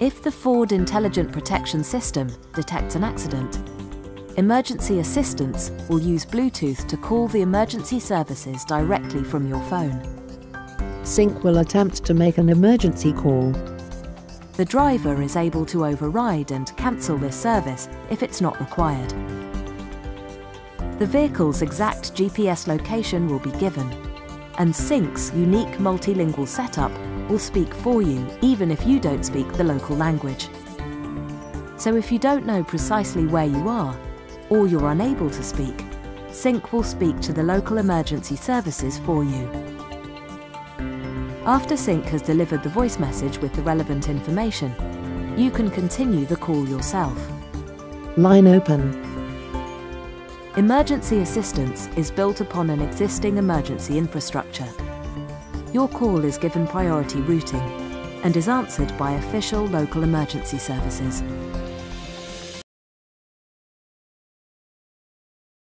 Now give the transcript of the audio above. If the Ford Intelligent Protection System detects an accident, Emergency Assistance will use Bluetooth to call the emergency services directly from your phone. SYNC will attempt to make an emergency call. The driver is able to override and cancel this service if it's not required. The vehicle's exact GPS location will be given, and SYNC's unique multilingual setup will speak for you, even if you don't speak the local language. So if you don't know precisely where you are, or you're unable to speak, SYNC will speak to the local emergency services for you. After SYNC has delivered the voice message with the relevant information, you can continue the call yourself. Line open. Emergency Assistance is built upon an existing emergency infrastructure. Your call is given priority routing and is answered by official local emergency services.